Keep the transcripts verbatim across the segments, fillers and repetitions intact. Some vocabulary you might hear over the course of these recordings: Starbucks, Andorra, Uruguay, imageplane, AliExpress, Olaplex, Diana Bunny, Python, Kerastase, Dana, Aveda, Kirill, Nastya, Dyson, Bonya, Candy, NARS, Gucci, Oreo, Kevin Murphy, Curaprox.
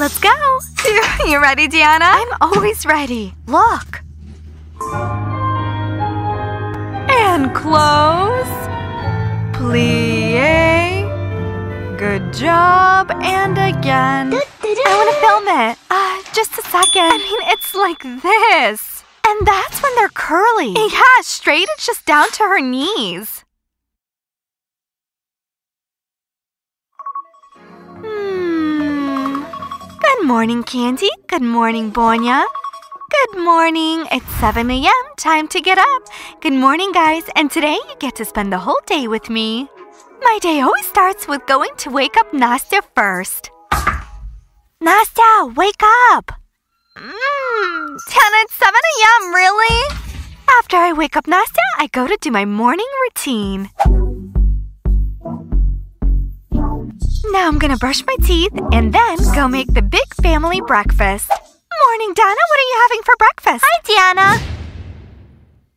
Let's go! You ready, Diana? I'm always ready. Look! And close. Plie. Good job. And again. I want to film it. Uh, just a second. I mean, it's like this. And that's when they're curly. Yeah, straight, it's just down to her knees. Hmm. Good morning, Candy. Good morning, Bonya. Good morning. It's seven A M Time to get up. Good morning, guys. And today you get to spend the whole day with me. My day always starts with going to wake up Nastya first. Nastya, wake up! Mmm, it's seven A M, really? After I wake up Nastya, I go to do my morning routine. Now I'm gonna brush my teeth and then go make the big family breakfast. Morning, Dana. What are you having for breakfast? Hi, Diana.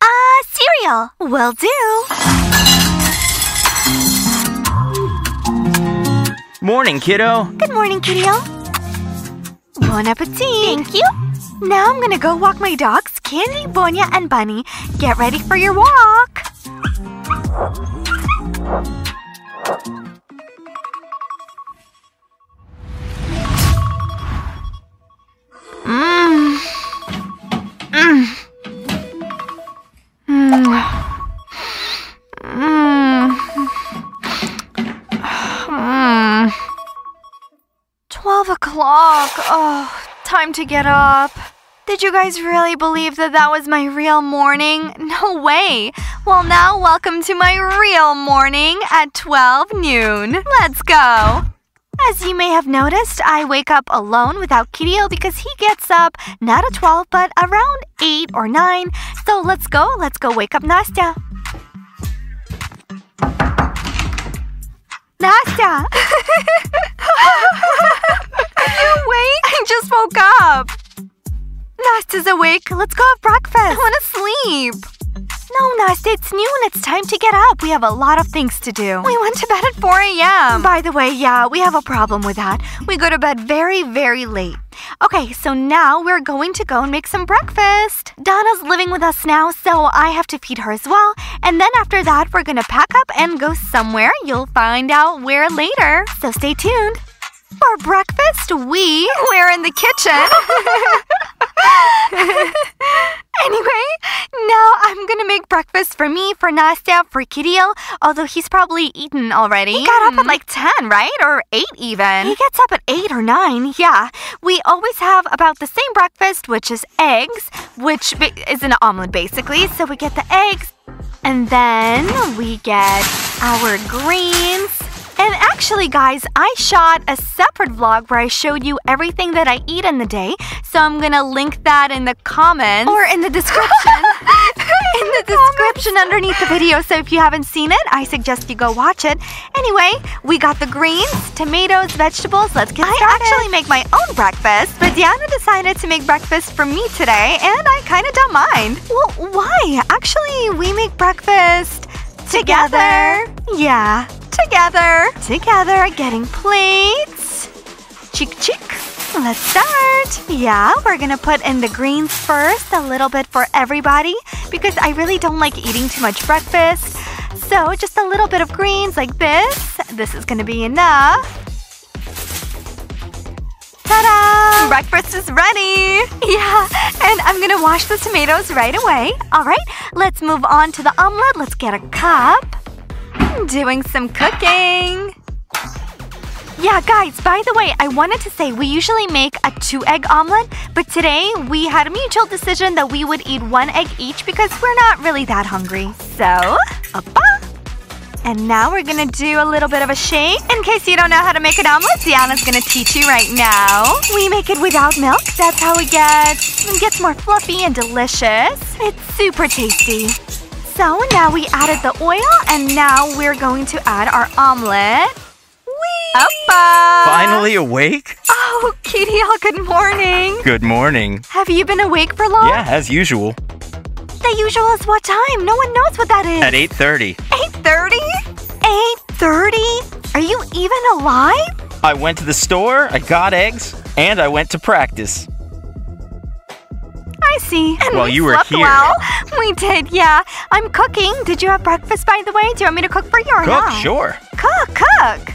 Uh, cereal. Will do. Morning, kiddo. Good morning, Kirill. Bon appetit. Thank you. Now I'm gonna go walk my dogs, Candy, Bonya, and Bunny. Get ready for your walk. Mmm. Mmm. Mmm. Mmm. Twelve o'clock. Oh, time to get up. Did you guys really believe that that was my real morning? No way. Well, now welcome to my real morning at twelve noon. Let's go. As you may have noticed, I wake up alone without Kirill because he gets up not at twelve but around eight or nine. So let's go, let's go wake up Nastya. Nastya! Are you awake? I just woke up. Nastya's awake. Let's go have breakfast. I want to sleep. No, Nastya, it's noon. It's time to get up. We have a lot of things to do. We went to bed at four A M By the way, yeah, we have a problem with that. We go to bed very, very late. Okay, so now we're going to go and make some breakfast. Dana's living with us now, so I have to feed her as well. And then after that, we're going to pack up and go somewhere. You'll find out where later. So stay tuned. For breakfast, we were in the kitchen. Anyway, now I'm gonna make breakfast for me, for Nastya, for Kirill, although he's probably eaten already. He got up at like ten, right? Or eight even. He gets up at eight or nine, yeah. We always have about the same breakfast, which is eggs, which is an omelet basically. So we get the eggs, and then we get our greens. And actually, guys, I shot a separate vlog where I showed you everything that I eat in the day. So I'm going to link that in the comments. Or in the description. in the description underneath the video. So if you haven't seen it, I suggest you go watch it. Anyway, we got the greens, tomatoes, vegetables. Let's get started. I actually make my own breakfast, but Diana decided to make breakfast for me today. And I kind of don't mind. Well, why? Actually, we make breakfast together. together. Yeah. Together. Together, getting plates. Cheek, cheek. Let's start. Yeah, we're gonna put in the greens first, a little bit for everybody, because I really don't like eating too much breakfast. So just a little bit of greens like this. This is gonna be enough. Ta-da! Breakfast is ready! Yeah, and I'm gonna wash the tomatoes right away. All right, let's move on to the omelet. Let's get a cup. Doing some cooking. Yeah, guys, by the way, I wanted to say we usually make a two-egg omelet, but today we had a mutual decision that we would eat one egg each because we're not really that hungry. So, opa! And now we're gonna do a little bit of a shake. In case you don't know how to make an omelet, Diana's gonna teach you right now. We make it without milk. That's how it gets. It gets more fluffy and delicious. It's super tasty. So now we added the oil, and now we're going to add our omelet. Whee! Opa! Finally awake? Oh, Kirill, good morning. Good morning. Have you been awake for long? Yeah, as usual. The usual is what time? No one knows what that is. At eight thirty. eight thirty? eight thirty? Are you even alive? I went to the store, I got eggs, And I went to practice. I see. And well, we you were here. Well. We did, yeah. I'm cooking. Did you have breakfast, by the way? Do you want me to cook for you or cook, not? Cook, sure. Cook, cook.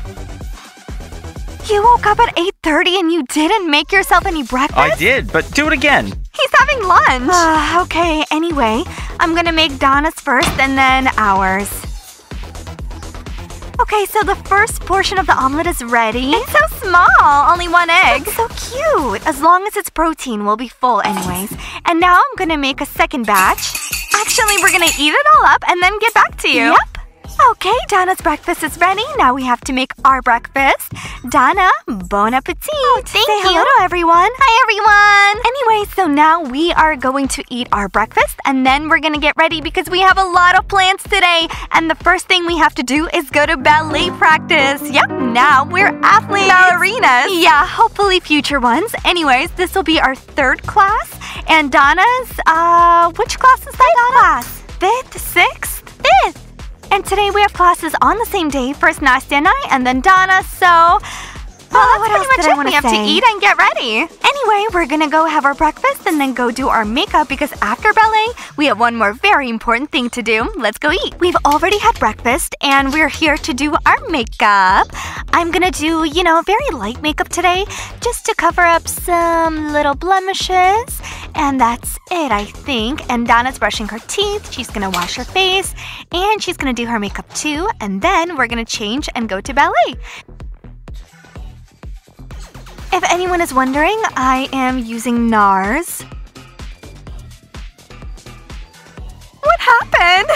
You woke up at eight thirty and you didn't make yourself any breakfast? I did, but do it again. He's having lunch. Uh, okay, anyway, I'm gonna make Donna's first and then ours. Okay, so the first portion of the omelet is ready. It's so small! Only one egg. It's so cute! As long as it's protein, we'll be full anyways. And now I'm gonna make a second batch. Actually, we're gonna eat it all up and then get back to you. Yep. Okay, Donna's breakfast is ready. Now we have to make our breakfast. Donna, bon appetit! Oh, thank you! Say hello to everyone! Hi, everyone! Anyway, so now we are going to eat our breakfast and then we're gonna get ready because we have a lot of plans today. And the first thing we have to do is go to ballet practice. Yep, now we're athletes! Ballerinas! Yeah, hopefully future ones. Anyways, this will be our third class. And Donna's, uh, which class is that, Fifth Donna? Class. Fifth? Sixth? Fifth! And today we have classes on the same day. First Nastya and I, and then Donna, so... Well, oh, that's pretty much it. We have to eat and get ready. Anyway, we're gonna go have our breakfast and then go do our makeup because after ballet, we have one more very important thing to do. Let's go eat. We've already had breakfast and we're here to do our makeup. I'm gonna do, you know, very light makeup today just to cover up some little blemishes. And that's it, I think. And Donna's brushing her teeth. She's gonna wash her face. And she's gonna do her makeup too. And then we're gonna change and go to ballet. If anyone is wondering, I am using NARS. What happened?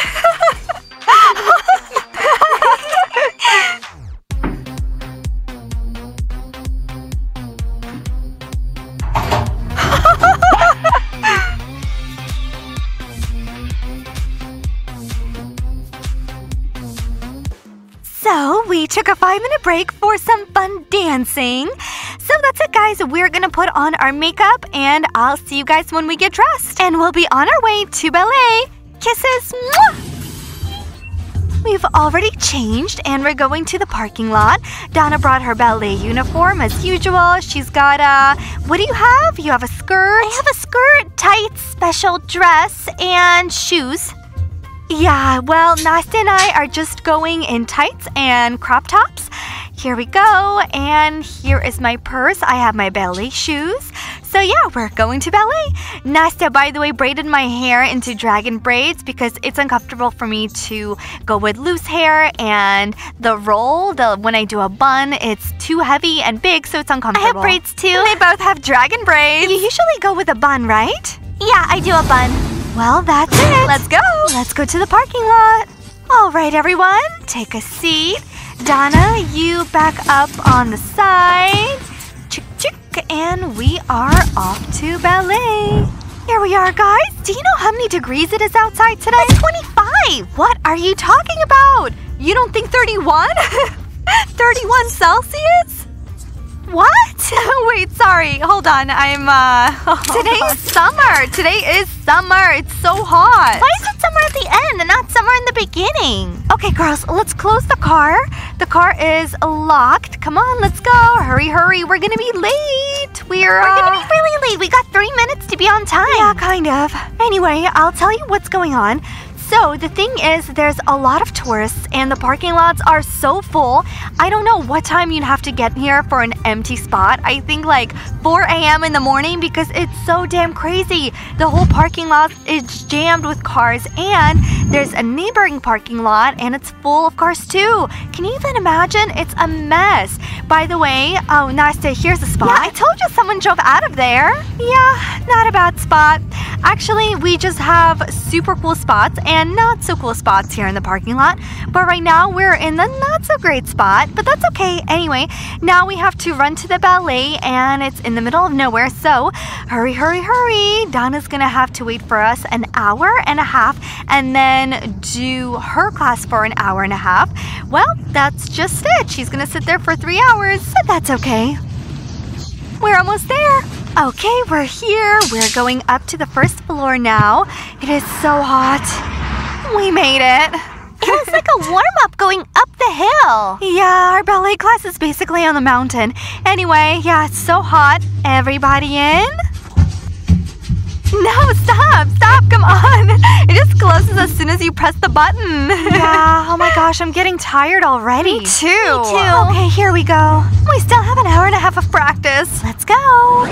So we took a five minute break for some fun dancing. So that's it, guys. We're gonna put on our makeup, and I'll see you guys when we get dressed. And we'll be on our way to ballet. Kisses! Mwah! We've already changed, and we're going to the parking lot. Donna brought her ballet uniform as usual. She's got a… What do you have? You have a skirt? I have a skirt, tights, special dress, and shoes. Yeah, well, Nastya and I are just going in tights and crop tops. Here we go, and here is my purse. I have my ballet shoes. So yeah, we're going to ballet. Nastya, by the way, braided my hair into dragon braids because it's uncomfortable for me to go with loose hair, and the roll, the when I do a bun, it's too heavy and big, so it's uncomfortable. I have braids too. And they both have dragon braids. You usually go with a bun, right? Yeah, I do a bun. Well, that's it. Let's go. Let's go to the parking lot. All right, everyone, take a seat. Donna, you back up on the side. Chick, chick, and we are off to ballet. Here we are, guys. Do you know how many degrees it is outside today? It's twenty-five. What are you talking about? You don't think thirty-one? thirty-one Celsius? What? Wait, sorry. Hold on. I'm, uh... Oh, Today's God. summer. Today is summer. It's so hot. Why is it summer at the end and not summer in the beginning? Okay, girls. Let's close the car. The car is locked. Come on, let's go. Hurry, hurry. We're gonna be late. We're, uh... We're gonna be really late. We got three minutes to be on time. Yeah, kind of. Anyway, I'll tell you what's going on. So, the thing is, there's a lot of tourists and the parking lots are so full. I don't know what time you'd have to get here for an empty spot. I think like four a m in the morning because it's so damn crazy. The whole parking lot is jammed with cars, and there's a neighboring parking lot and it's full of cars too. Can you even imagine? It's a mess. By the way, oh, Nastya, here's a spot. Yeah, I told you someone drove out of there. Yeah, not a bad spot. Actually, we just have super cool spots and not so cool spots here in the parking lot. But right now, we're in the not so great spot, but that's okay. Anyway, now we have to run to the ballet, and it's in the middle of nowhere. So, hurry, hurry, hurry. Donna's gonna have to wait for us an hour and a half and then do her class for an hour and a half. Well, that's just it. She's gonna sit there for three hours, but that's okay. We're almost there. Okay, we're here. We're going up to the first floor now. It is so hot. We made it. Feels like a warm-up going up the hill. Yeah, our ballet class is basically on the mountain. Anyway, yeah, it's so hot. Everybody in? No, stop, stop, come on. It just closes as soon as you press the button. Yeah, oh my gosh, I'm getting tired already. Me too. Me too. Okay, here we go. We still have an hour and a half of practice. Let's go.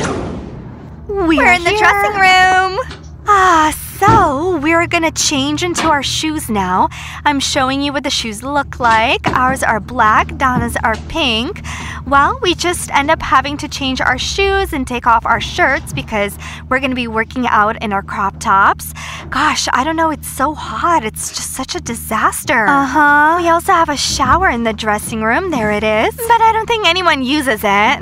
We're, We're in here. the dressing room. Ah, so we're gonna change into our shoes now. I'm showing you what the shoes look like. Ours are black, Donna's are pink. Well, we just end up having to change our shoes and take off our shirts because we're gonna be working out in our crop tops. Gosh, I don't know, it's so hot. It's just such a disaster. Uh-huh. We also have a shower in the dressing room. There it is. But I don't think anyone uses it.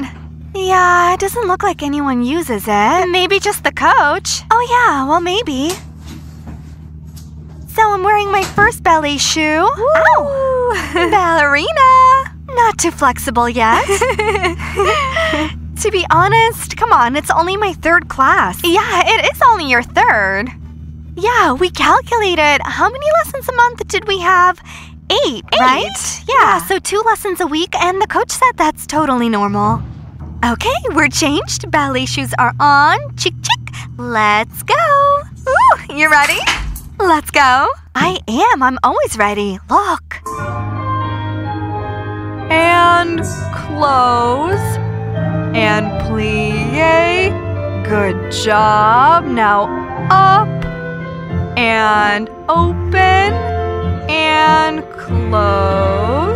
Yeah, it doesn't look like anyone uses it. Maybe just the coach. Oh yeah, well maybe. So I'm wearing my first ballet shoe. Woo! Ow! Ballerina! Not too flexible yet. To be honest, come on, it's only my third class. Yeah, it is only your third. Yeah, we calculated. How many lessons a month did we have? Eight, Eight. right? Yeah, yeah, so two lessons a week, and the coach said that's totally normal. Okay, we're changed. Ballet shoes are on. Chick, chick. Let's go. Ooh, you ready? Let's go. I am. I'm always ready. Look. And close. And plie. Good job. Now up. And open. And close.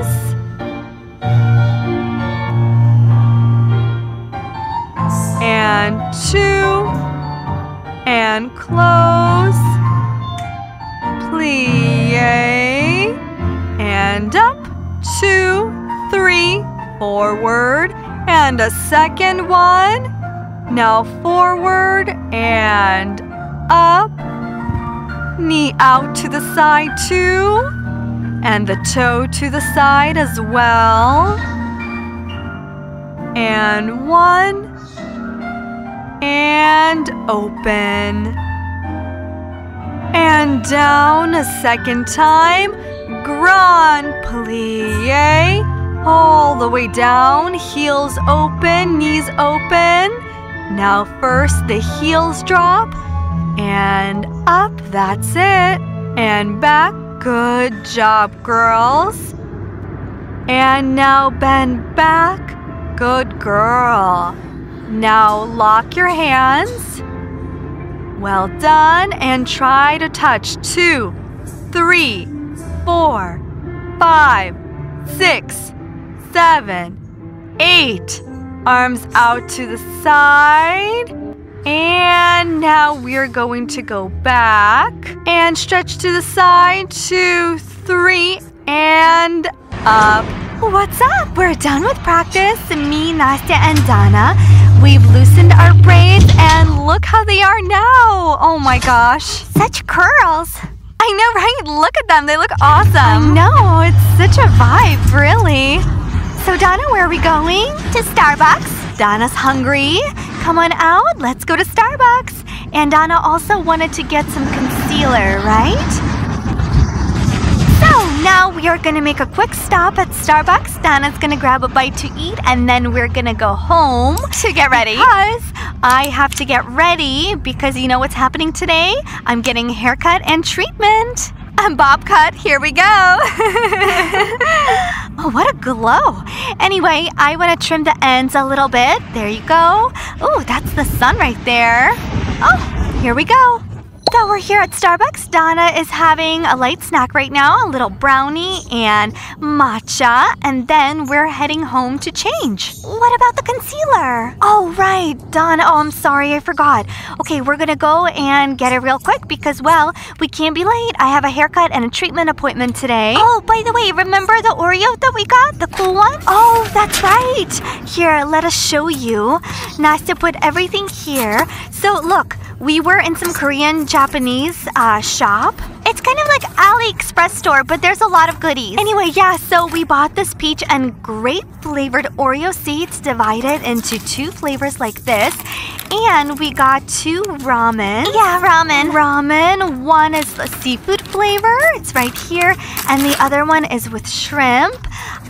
And two, and close, plie, and up, two, three, forward, and a second one. Now forward, and up, knee out to the side too, and the toe to the side as well. And one. And open. And down a second time. Grand plie. All the way down. Heels open, knees open. Now first the heels drop. And up. That's it. And back. Good job, girls. And now bend back. Good girl. Now lock your hands. Well done. And try to touch two, three, four, five, six, seven, eight. Arms out to the side. And now we're going to go back. And stretch to the side. Two, three, and up. What's up? We're done with practice. Me, Nastya, and Dana. We've loosened our braids, and look how they are now! Oh my gosh. Such curls. I know, right? Look at them. They look awesome. I know. It's such a vibe, really. So, Donna, where are we going? To Starbucks. Donna's hungry. Come on out. Let's go to Starbucks. And Donna also wanted to get some concealer, right? Now we are going to make a quick stop at Starbucks. Dana's going to grab a bite to eat, and then we're going to go home to get ready. Because I have to get ready because you know what's happening today? I'm getting a haircut and treatment. And bob cut. Here we go. Oh, what a glow. Anyway, I want to trim the ends a little bit. There you go. Oh, that's the sun right there. Oh, here we go. So we're here at Starbucks. Donna is having a light snack right now, a little brownie and matcha, and then we're heading home to change. What about the concealer? Oh, right, Donna. Oh, I'm sorry, I forgot. Okay, we're gonna go and get it real quick because, well, we can't be late. I have a haircut and a treatment appointment today. Oh, by the way, remember the Oreo that we got? The cool one? Oh, that's right. Here, let us show you. Nastya put everything here. So, look. We were in some Korean Japanese uh, shop. It's kind of like AliExpress store, but there's a lot of goodies. Anyway, yeah, so we bought this peach and grape flavored Oreo seeds divided into two flavors like this. And we got two ramen. Yeah, ramen. Ramen. One is the seafood flavor. It's right here. And the other one is with shrimp.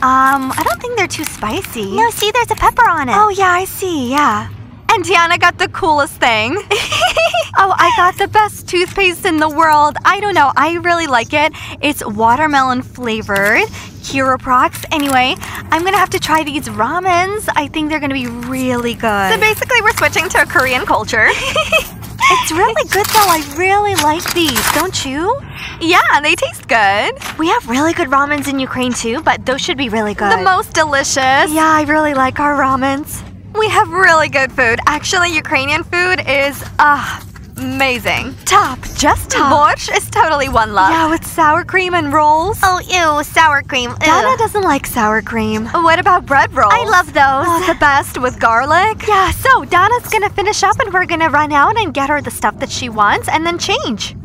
Um, I don't think they're too spicy. No, see, there's a pepper on it. Oh, yeah, I see. Yeah. And Diana got the coolest thing. Oh, I got the best toothpaste in the world. I don't know. I really like it. It's watermelon flavored. Curaprox. Anyway, I'm going to have to try these ramens. I think they're going to be really good. So basically, we're switching to Korean culture. It's really good, though. I really like these. Don't you? Yeah, they taste good. We have really good ramens in Ukraine, too, but those should be really good. The most delicious. Yeah, I really like our ramens. We have really good food. Actually, Ukrainian food is uh, amazing. Top. Just top. Borscht is totally one love. Yeah, with sour cream and rolls. Oh, ew, sour cream. Ew. Dana doesn't like sour cream. What about bread rolls? I love those. Oh, the best with garlic. Yeah, so Dana's going to finish up and we're going to run out and get her the stuff that she wants and then change.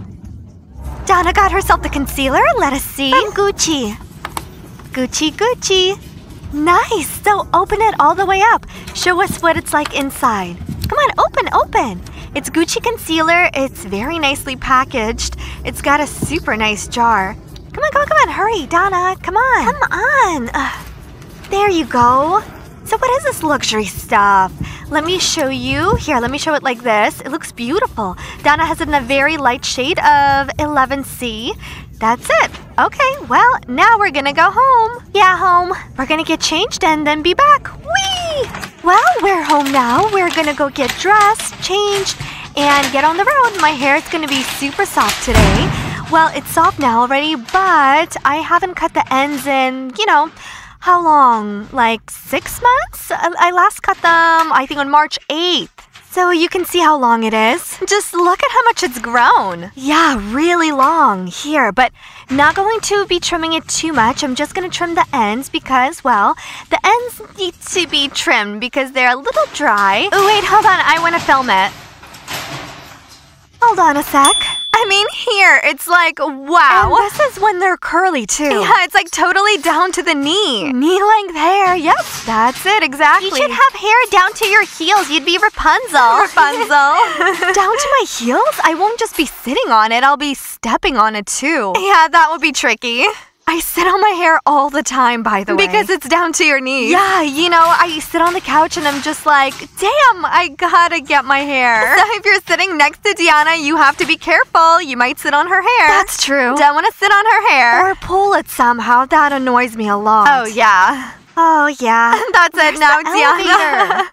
Dana got herself the concealer. Let us see. From Gucci. Gucci, Gucci. Nice! So open it all the way up. Show us what it's like inside. Come on, open, open! It's Gucci concealer. It's very nicely packaged. It's got a super nice jar. Come on, come on, come on! Hurry, Dana! Come on! Come on! Ugh. There you go. So what is this luxury stuff? Let me show you. Here, let me show it like this. It looks beautiful. Dana has it in a very light shade of eleven C. That's it. Okay, well, now we're gonna go home. Yeah, home. We're gonna get changed and then be back. Whee! Well, we're home now. We're gonna go get dressed, changed, and get on the road. My hair is gonna be super soft today. Well, it's soft now already, but I haven't cut the ends in, you know, how long? Like six months? I last cut them, I think, on March eighth. So you can see how long it is. Just look at how much it's grown. Yeah, really long here, but not going to be trimming it too much. I'm just going to trim the ends because, well, the ends need to be trimmed because they're a little dry. Oh, wait, hold on. I want to film it. Hold on a sec. I mean, here, it's like, wow. And this is when they're curly, too. Yeah, it's like totally down to the knee. Knee length hair, yep. That's it, exactly. You should have hair down to your heels. You'd be Rapunzel. Rapunzel. Down to my heels? I won't just be sitting on it. I'll be stepping on it, too. Yeah, that would be tricky. I sit on my hair all the time, by the way. Because it's down to your knees. Yeah, you know, I sit on the couch and I'm just like, damn, I gotta get my hair. So if you're sitting next to Diana, you have to be careful. You might sit on her hair. That's true. Don't want to sit on her hair. Or pull it somehow. That annoys me a lot. Oh, yeah. Oh, yeah. That's Where's it now, Diana.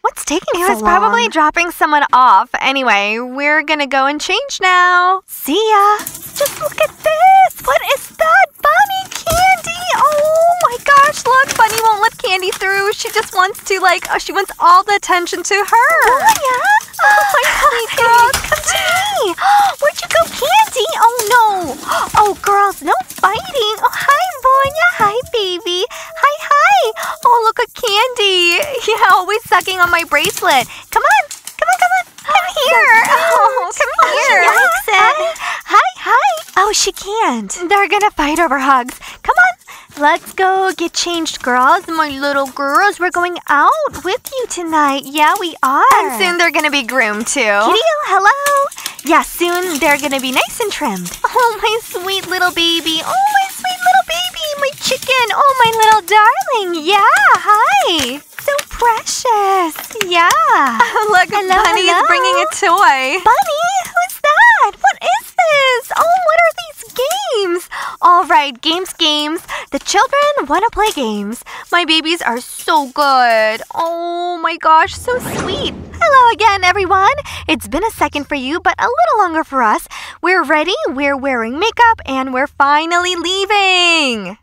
What's taking so long? It was probably dropping someone off. Anyway, we're gonna go and change now. See ya. Just look at this. What is that? Bunny Candy. Oh my gosh, look. Bunny won't let Candy through. She just wants to, like, oh, she wants all the attention to her. Bonya? Oh my god, girls, come to me. Where'd you go, Candy? Oh no. Oh, girls, no fighting. Oh, hi, Bonya. Hi, baby. Hi, hi. Oh, look at Candy. Yeah, always sucking on my bracelet. Come on, come on, come on. Come here. Oh, come here. Oh, she likes it. Hi, hi. Oh, she can't. They're gonna fight over hugs. Come on. Let's go get changed, girls. My little girls, we're going out with you tonight. Yeah, we are. And soon they're gonna be groomed, too. Kirill, hello. Yeah, soon they're gonna be nice and trimmed. Oh, my sweet little baby. Oh, my sweet little baby. My chicken. Oh, my little darling. Yeah, hi. So precious. Yeah. Oh, look, hello, Bunny hello. is bringing a toy. Bunny? Who's that? What is this? Oh, what are these games? All right, games, games. The children want to play games. My babies are so good. Oh, my gosh, so sweet. Hello again, everyone. It's been a second for you, but a little longer for us. We're ready, we're wearing makeup, and we're finally leaving.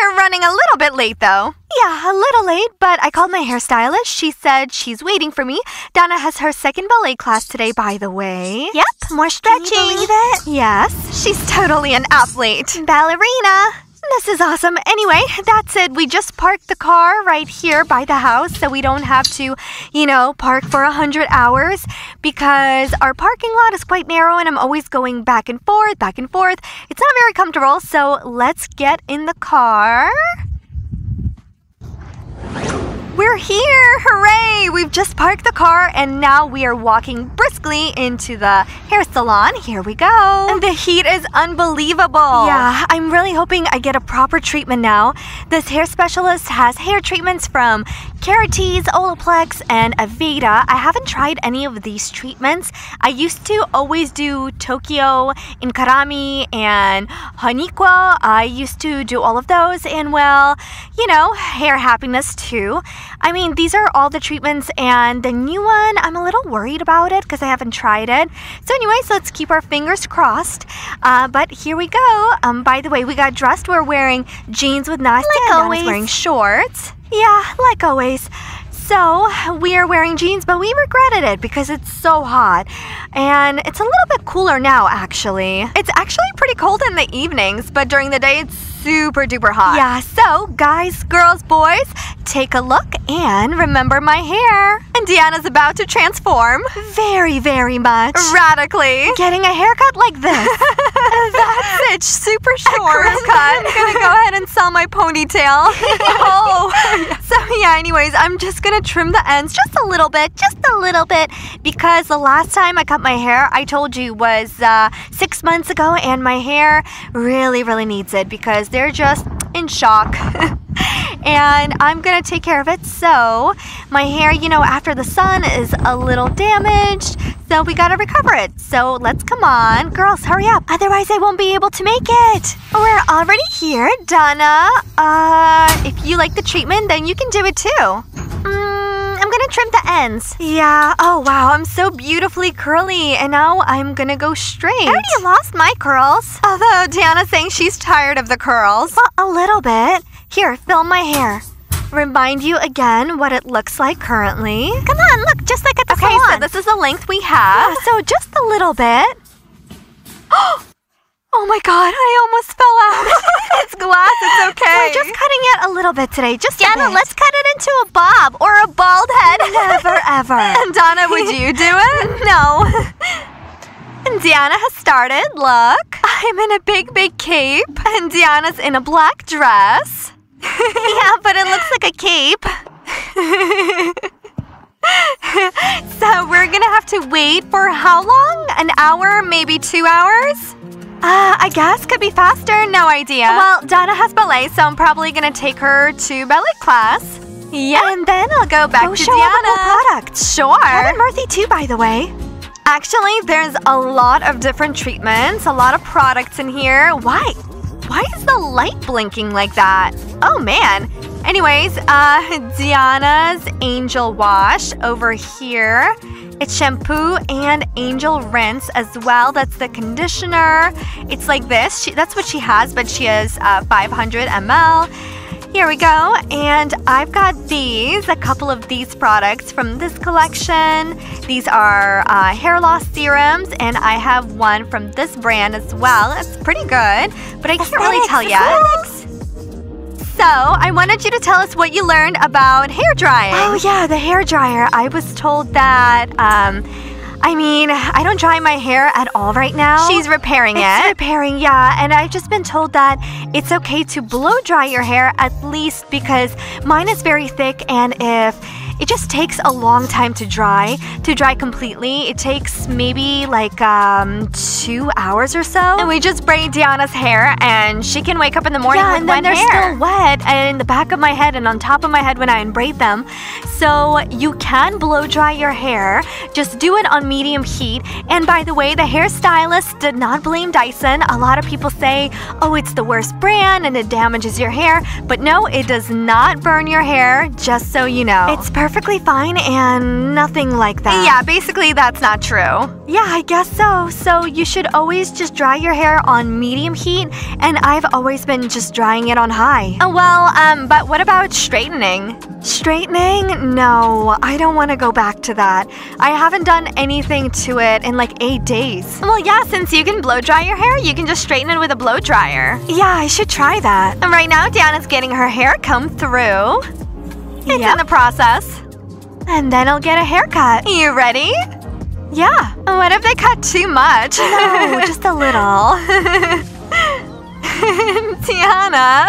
We're running a little bit late, though. Yeah, a little late, but I called my hairstylist. She said she's waiting for me. Dana has her second ballet class today, by the way. Yep, more stretching. Can you believe it? Yes. She's totally an athlete. Ballerina. This is awesome. Anyway, that's it. We just parked the car right here by the house so we don't have to, you know, park for one hundred hours because our parking lot is quite narrow and I'm always going back and forth, back and forth. It's not very comfortable, so let's get in the car. We're here! Hooray! We've just parked the car and now we are walking briskly into the hair salon. Here we go! And the heat is unbelievable! Yeah, I'm really hoping I get a proper treatment now. This hair specialist has hair treatments from Kerastase, Olaplex, and Aveda. I haven't tried any of these treatments. I used to always do Tokyo, Inkarami, and Haniqua. I used to do all of those and, well, you know, hair happiness too. I mean, these are all the treatments, and the new one, I'm a little worried about it because I haven't tried it. So anyways, let's keep our fingers crossed. Uh, but here we go. Um, by the way, we got dressed. We're wearing jeans with Nastya. Like always. Nana's wearing shorts. Yeah, like always. So we are wearing jeans, but we regretted it because it's so hot. And it's a little bit cooler now, actually. It's actually pretty cold in the evenings, but during the day it's super duper hot. Yeah, so guys, girls, boys, take a look and remember my hair. And Diana's about to transform. Very, very much. Radically. Getting a haircut like this. That's it. Super short cut. I'm gonna go ahead and sell my ponytail. Oh. So yeah, anyways, I'm just gonna trim the ends just a little bit, just a little bit, because the last time I cut my hair, I told you, was uh, six months ago, and my hair really, really needs it because they're just in shock. And I'm gonna take care of it. So my hair, you know, after the sun is a little damaged, so we gotta recover it. So let's, come on, girls, hurry up, otherwise I won't be able to make it. We're already here, Donna. Uh, if you like the treatment, then you can do it too. Mm, I'm gonna trim the ends. Yeah. Oh wow, I'm so beautifully curly, and now I'm gonna go straight. I already lost my curls. Although Diana's saying she's tired of the curls. Well, a little bit. Here, film my hair. Remind you again what it looks like currently. Come on, look, just like at the salon. Okay, so this is the length we have. Yeah, so just a little bit. Oh my god, I almost fell out. It's glass, it's okay. We're just cutting it a little bit today, just Diana, a bit. Diana, let's cut it into a bob or a bald head. Never, ever. And Donna, would you do it? No. And Diana has started, look. I'm in a big, big cape. And Diana's in a black dress. Yeah, but it looks like a cape. So we're gonna have to wait for how long? An hour, maybe two hours? Uh, I guess could be faster, no idea. Well, Donna has ballet, so I'm probably gonna take her to ballet class. Yeah, and then I'll go back go to show Diana. All the cool products. Sure. Kevin Murphy too, by the way. Actually, there's a lot of different treatments, a lot of products in here. Why? Why is the light blinking like that? Oh man. Anyways, uh, Diana's Angel Wash over here. It's shampoo and Angel Rinse as well. That's the conditioner. It's like this. She, that's what she has, but she has uh, five hundred milliliters. Here we go. And I've got these, a couple of these products from this collection. These are uh, hair loss serums, and I have one from this brand as well. It's pretty good, but I can't really tell yet. So I wanted you to tell us what you learned about hair drying. Oh yeah, the hair dryer. I was told that, um, I mean, I don't dry my hair at all right now. She's repairing it. It's repairing, yeah. And I've just been told that it's okay to blow dry your hair, at least, because mine is very thick, and if it just takes a long time to dry, to dry completely. It takes maybe like um, two hours or so. And we just braid Diana's hair, and she can wake up in the morning yeah, with wet hair. And then they're hair. still wet, and in the back of my head and on top of my head when I unbraid them. So you can blow dry your hair. Just do it on medium heat. And by the way, the hairstylist did not blame Dyson. A lot of people say, oh, it's the worst brand and it damages your hair. But no, it does not burn your hair, just so you know. It's perfectly fine and nothing like that. Yeah, basically that's not true. Yeah, I guess so. So you should always just dry your hair on medium heat, and I've always been just drying it on high. Oh, well, um, but what about straightening? Straightening? No, I don't want to go back to that. I haven't done anything to it in like eight days. Well, yeah, since you can blow dry your hair, you can just straighten it with a blow dryer. Yeah, I should try that. And right now, Diana's getting her hair combed through. It's yep. in the process. And then I'll get a haircut. You ready? Yeah. What if they cut too much? No, just a little. Diana!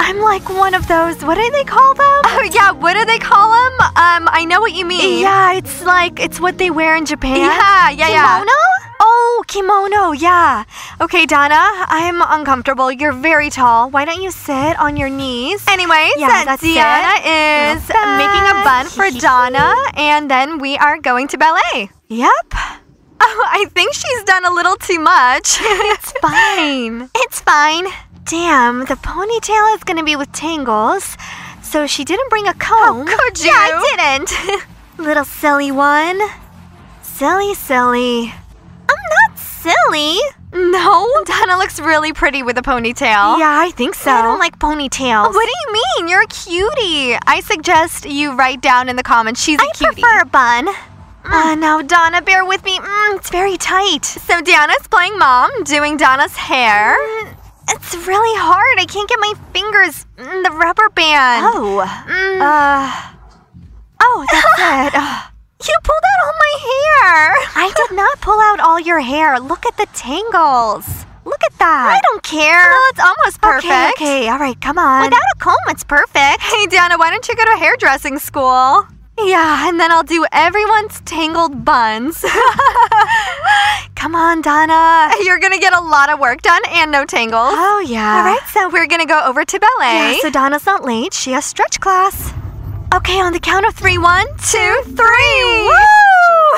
I'm like one of those, what do they call them? Oh yeah, what do they call them? Um, I know what you mean. Yeah, it's like, it's what they wear in Japan. Yeah, yeah, yeah. Kimono? Oh, kimono, yeah. Okay, Dana, I'm uncomfortable. You're very tall. Why don't you sit on your knees? Anyways, yeah, that's Diana it. is making a bun for Dana, and then we are going to ballet. Yep. Oh, I think she's done a little too much. It's fine. It's fine. Damn, the ponytail is going to be with tangles, so she didn't bring a comb. How could you? Yeah, I didn't. Little silly one. Silly, silly. I'm not silly. No, Dana looks really pretty with a ponytail. Yeah, I think so. I don't like ponytails. What do you mean? You're a cutie. I suggest you write down in the comments, she's a I cutie. I prefer a bun. Mm. Uh, now, Dana, bear with me. Mm, it's very tight. So Diana's playing mom, doing Dana's hair. Mm, it's really hard. I can't get my fingers in the rubber band. Oh. Mm. Uh, oh, that's it. You pulled out all my hair! I did not pull out all your hair. Look at the tangles. Look at that. I don't care. Well, it's almost perfect. Okay, okay, all right, come on. Without a comb, it's perfect. Hey, Diana, why don't you go to hairdressing school? Yeah, and then I'll do everyone's tangled buns. Come on, Dana. You're going to get a lot of work done and no tangles. Oh, yeah. All right, so we're going to go over to ballet. Yeah, so Dana's not late. She has stretch class. Okay, on the count of three. One, two, three. Woo!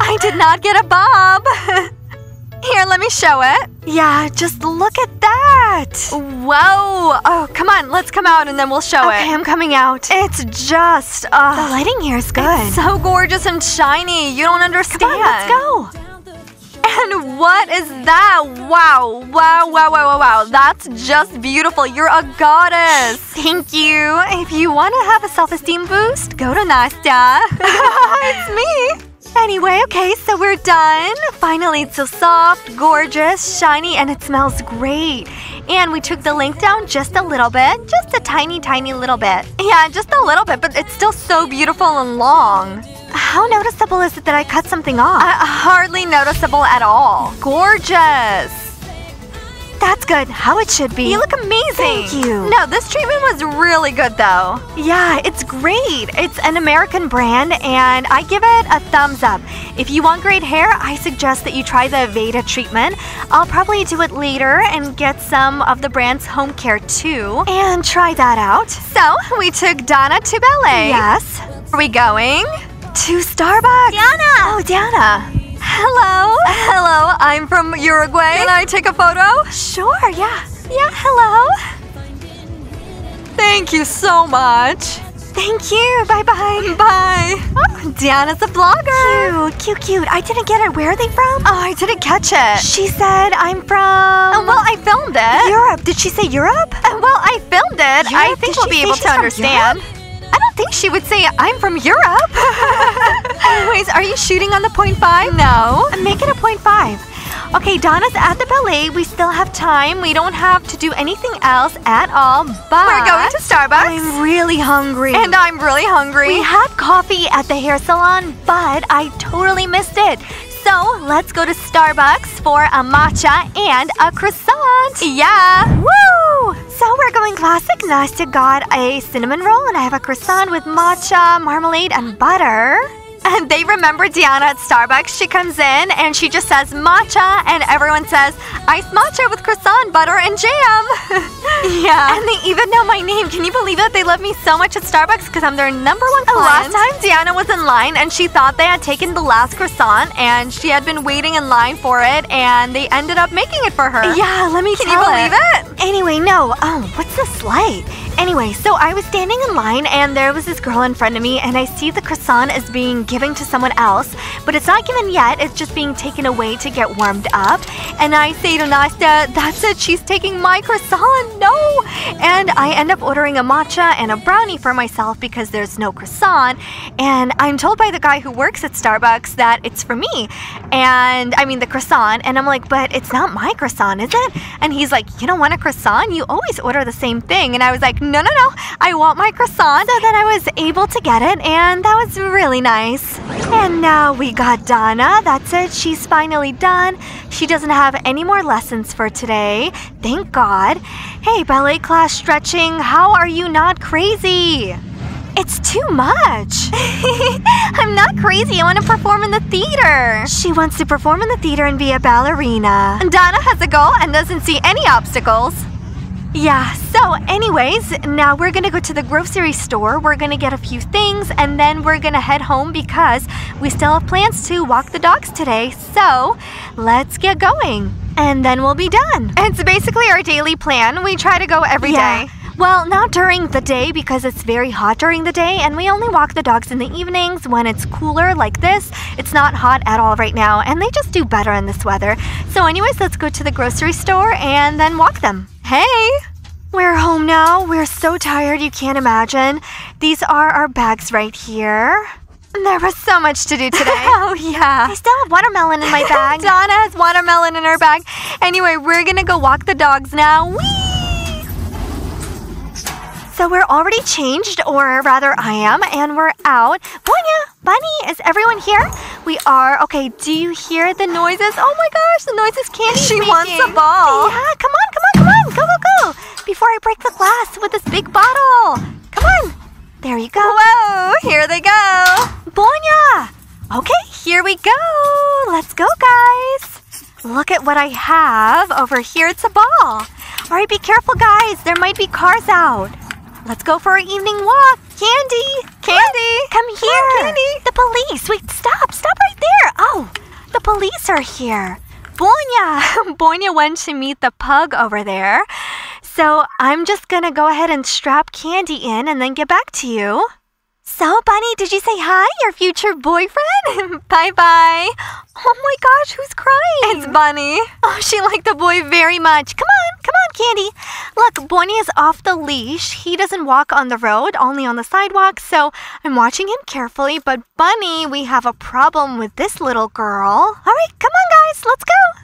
I did not get a bob. Here, let me show it. Yeah, just look at that. Whoa. Oh, come on. Let's come out and then we'll show okay, it. Okay, I'm coming out. It's just... Uh, the lighting here is good. It's so gorgeous and shiny. You don't understand. Come on, let's go. And what is that? Wow, wow, wow, wow, wow, wow. That's just beautiful. You're a goddess. Thank you. If you want to have a self-esteem boost, go to Nastya. It's me. Anyway, okay, so we're done. Finally, it's so soft, gorgeous, shiny, and it smells great. And we took the length down just a little bit. Just a tiny, tiny little bit. Yeah, just a little bit, but it's still so beautiful and long. How noticeable is it that I cut something off? Uh, hardly noticeable at all. Gorgeous. That's good. How it should be. You look amazing. Thank you. No, this treatment was really good, though. Yeah, it's great. It's an American brand, and I give it a thumbs up. If you want great hair, I suggest that you try the Aveda treatment. I'll probably do it later and get some of the brand's home care, too, and try that out. So, we took Dana to ballet. Yes. Are we going? To Starbucks! Diana! Oh, Diana! Hello! Hello, I'm from Uruguay. Can I take a photo? Sure, yeah. Yeah, hello. Thank you so much. Thank you. Bye-bye. Bye. Oh, Diana's a vlogger. Cute, cute, cute. I didn't get it. Where are they from? Oh, I didn't catch it. She said I'm from... Oh, well, I filmed it. Europe. Did she say Europe? Oh, well, I filmed it. Europe? I think we'll be able to understand. Europe? I don't think she would say I'm from Europe. Anyways, are you shooting on the point five? No. Make it a point five. Okay, Dana's at the ballet. We still have time. We don't have to do anything else at all, but... We're going to Starbucks. I'm really hungry. And I'm really hungry. We had coffee at the hair salon, but I totally missed it. So let's go to Starbucks for a matcha and a croissant. Yeah. Woo! So we're going classic. Nastya got a cinnamon roll and I have a croissant with matcha, marmalade, and butter. And they remember Diana at Starbucks. She comes in and she just says matcha and everyone says, iced matcha with croissant, butter, and jam. Yeah. And they even know my name. Can you believe it? They love me so much at Starbucks because I'm their number one client. Last time Diana was in line and she thought they had taken the last croissant and she had been waiting in line for it and they ended up making it for her. Yeah, let me Can tell you believe it? it? Anyway, no. Um, what's this light? Anyway, so I was standing in line and there was this girl in front of me and I see the croissant is being given to someone else, but it's not given yet. It's just being taken away to get warmed up. And I say to Nastya, that's it. She's taking my croissant. No! And I end up ordering a matcha and a brownie for myself because there's no croissant. And I'm told by the guy who works at Starbucks that it's for me. And I mean the croissant. And I'm like, but it's not my croissant, is it? And he's like, you don't want a croissant? You always order the same thing. And I was like, No, no, no. I want my croissant. So then I was able to get it, and that was really nice. And now we got Donna. That's it. She's finally done. She doesn't have any more lessons for today. Thank God. Hey, ballet class stretching. How are you not crazy? It's too much. I'm not crazy. I want to perform in the theater. She wants to perform in the theater and be a ballerina. Donna has a goal and doesn't see any obstacles. Yeah, so anyways, now we're going to go to the grocery store. We're going to get a few things, and then we're going to head home because we still have plans to walk the dogs today. So let's get going, and then we'll be done. It's basically our daily plan. We try to go every yeah. day. Well, not during the day because it's very hot during the day, and we only walk the dogs in the evenings when it's cooler like this. It's not hot at all right now, and they just do better in this weather. So anyways, let's go to the grocery store and then walk them. Hey! We're home now. We're so tired you can't imagine. These are our bags right here. There was so much to do today. Oh, yeah. I still have watermelon in my bag. Donna has watermelon in her bag. Anyway, we're gonna go walk the dogs now. Whee! So we're already changed, or rather I am, and we're out. Bonya! Bunny! Is everyone here? We are. Okay, do you hear the noises? Oh my gosh, the noises Candy She making. Wants a ball. Yeah, come on, come on, come on. Go, go, go. Before I break the glass with this big bottle. Come on. There you go. Whoa, here they go. Bonya! Okay, here we go. Let's go, guys. Look at what I have over here. It's a ball. All right, be careful, guys. There might be cars out. Let's go for our evening walk. Candy! Candy! What? Come here! Come on, Candy! The police! Wait, stop! Stop right there! Oh, the police are here. Bonya! Bonya went to meet the pug over there. So I'm just gonna go ahead and strap Candy in and then get back to you. So, Bunny, did you say hi? Your future boyfriend? Bye-bye. Oh my gosh, who's crying? It's Bunny. Oh, she liked the boy very much. Come on, come on, Candy. Look, Bonya is off the leash. He doesn't walk on the road, only on the sidewalk, so I'm watching him carefully. But, Bunny, we have a problem with this little girl. All right, come on, guys. Let's go.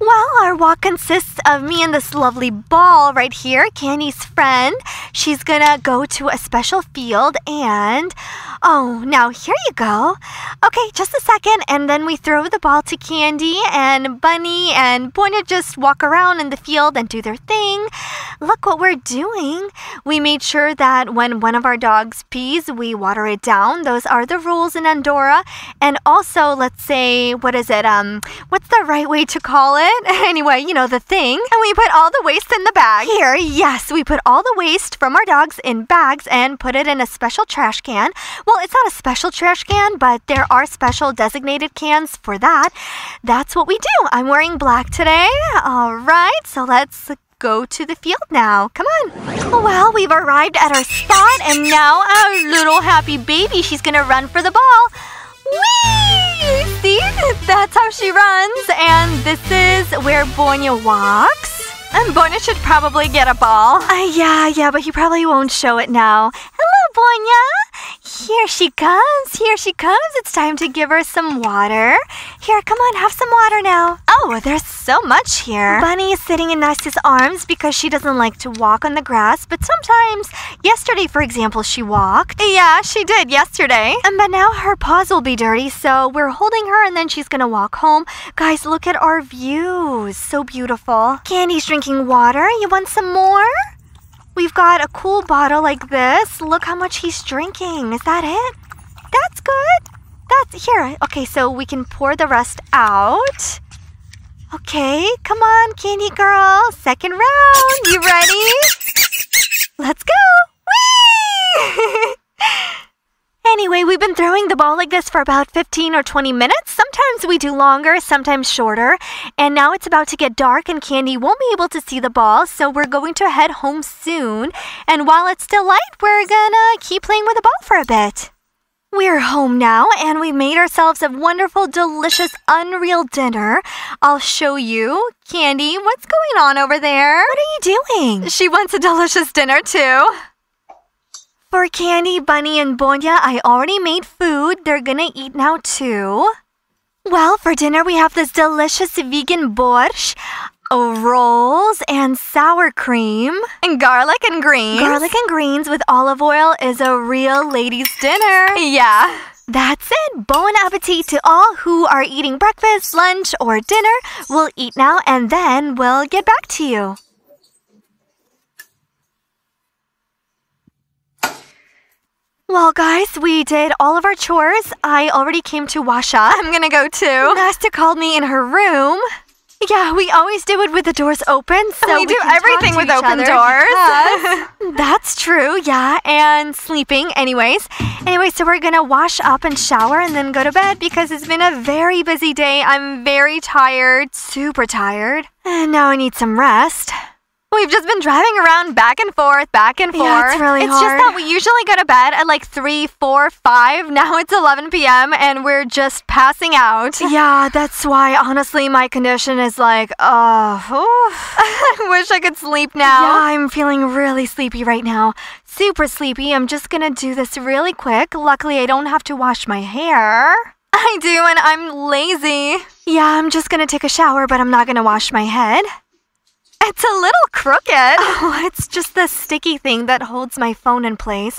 Well, our walk consists of me and this lovely ball right here, Candy's friend. She's gonna go to a special field and... Oh, now here you go. Okay, just a second, and then we throw the ball to Candy and Bunny and Bonya just walk around in the field and do their thing. Look what we're doing. We made sure that when one of our dogs pees, we water it down. Those are the rules in Andorra. And also, let's say, what is it? Um, what's the right way to call it? Anyway, you know, the thing. And we put all the waste in the bag. Here, yes, we put all the waste from our dogs in bags and put it in a special trash can. Well, it's not a special trash can, but there are special designated cans for that. That's what we do. I'm wearing black today. All right, so let's go to the field now. Come on. Well, we've arrived at our spot, and now our little happy baby, she's gonna run for the ball. Whee! See? That's how she runs. And this is where Bonya walks. And Bonya should probably get a ball. Uh, yeah, yeah, but he probably won't show it now. Hello, Bonya. Here she comes. Here she comes. It's time to give her some water. Here, come on, have some water now. Oh, there's so much here. Bunny is sitting in Nastya's arms because she doesn't like to walk on the grass. But sometimes, yesterday, for example, she walked. Yeah, she did yesterday. And but now her paws will be dirty, so we're holding her and then she's going to walk home. Guys, look at our views. So beautiful. Candy's drinking Drinking water. You want some more? We've got a cool bottle like this. Look how much he's drinking. Is that it? That's good. That's here. Okay, so we can pour the rest out. Okay, come on, Candy girl. Second round. You ready? Let's go. Whee! Anyway, we've been throwing the ball like this for about fifteen or twenty minutes. Sometimes we do longer, sometimes shorter. And now it's about to get dark and Candy won't be able to see the ball, so we're going to head home soon. And while it's still light, we're gonna keep playing with the ball for a bit. We're home now, and we made ourselves a wonderful, delicious, unreal dinner. I'll show you. Candy, what's going on over there? What are you doing? She wants a delicious dinner, too. For Candy, Bunny, and Bonya, I already made food. They're gonna eat now too. Well, for dinner we have this delicious vegan borscht. rolls and sour cream. And garlic and greens. Garlic and greens with olive oil is a real ladies' dinner. Yeah. That's it. Bon appetit to all who are eating breakfast, lunch, or dinner. We'll eat now and then we'll get back to you. Well, guys, we did all of our chores. I already came to wash up. I'm gonna go too. Nastya called me in her room. Yeah, we always do it with the doors open. So we, we do everything with open doors. That's true, yeah. And sleeping, anyways. Anyway, so we're gonna wash up and shower and then go to bed because it's been a very busy day. I'm very tired, super tired. And now I need some rest. We've just been driving around back and forth, back and forth. Yeah, it's really it's hard. It's just that we usually go to bed at like three, four, five. Now it's eleven p m and we're just passing out. Yeah, that's why, honestly, my condition is like, oh, I wish I could sleep now. Yeah, I'm feeling really sleepy right now. Super sleepy. I'm just going to do this really quick. Luckily, I don't have to wash my hair. I do, and I'm lazy. Yeah, I'm just going to take a shower, but I'm not going to wash my head. It's a little crooked. Oh, it's just the sticky thing that holds my phone in place.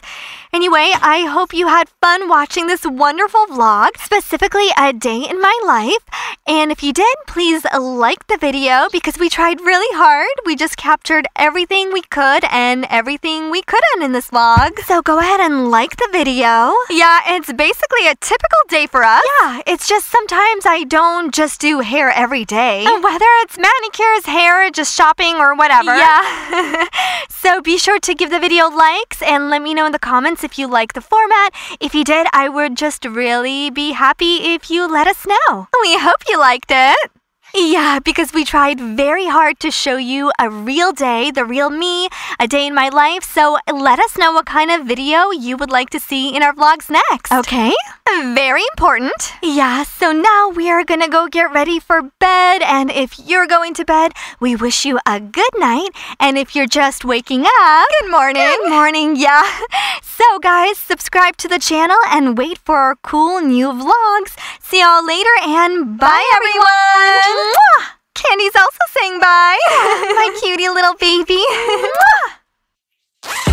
Anyway, I hope you had fun watching this wonderful vlog, specifically a day in my life. And if you did, please like the video because we tried really hard. We just captured everything we could and everything we couldn't in this vlog. So go ahead and like the video. Yeah, it's basically a typical day for us. Yeah, it's just sometimes I don't just do hair every day. And whether it's manicures, hair, just shopping, Shopping or whatever. Yeah. So be sure to give the video likes and let me know in the comments if you like the format. If you did, I would just really be happy if you let us know. We hope you liked it. Yeah, because we tried very hard to show you a real day, the real me, a day in my life. So let us know what kind of video you would like to see in our vlogs next. Okay. Very important. Yeah, so now we are gonna go get ready for bed. And if you're going to bed, we wish you a good night. And if you're just waking up, good morning. Good morning, yeah. So guys, subscribe to the channel and wait for our cool new vlogs. See y'all later and bye, bye everyone. everyone. Mwah! Candy's also saying bye. My cutie little baby. Mwah!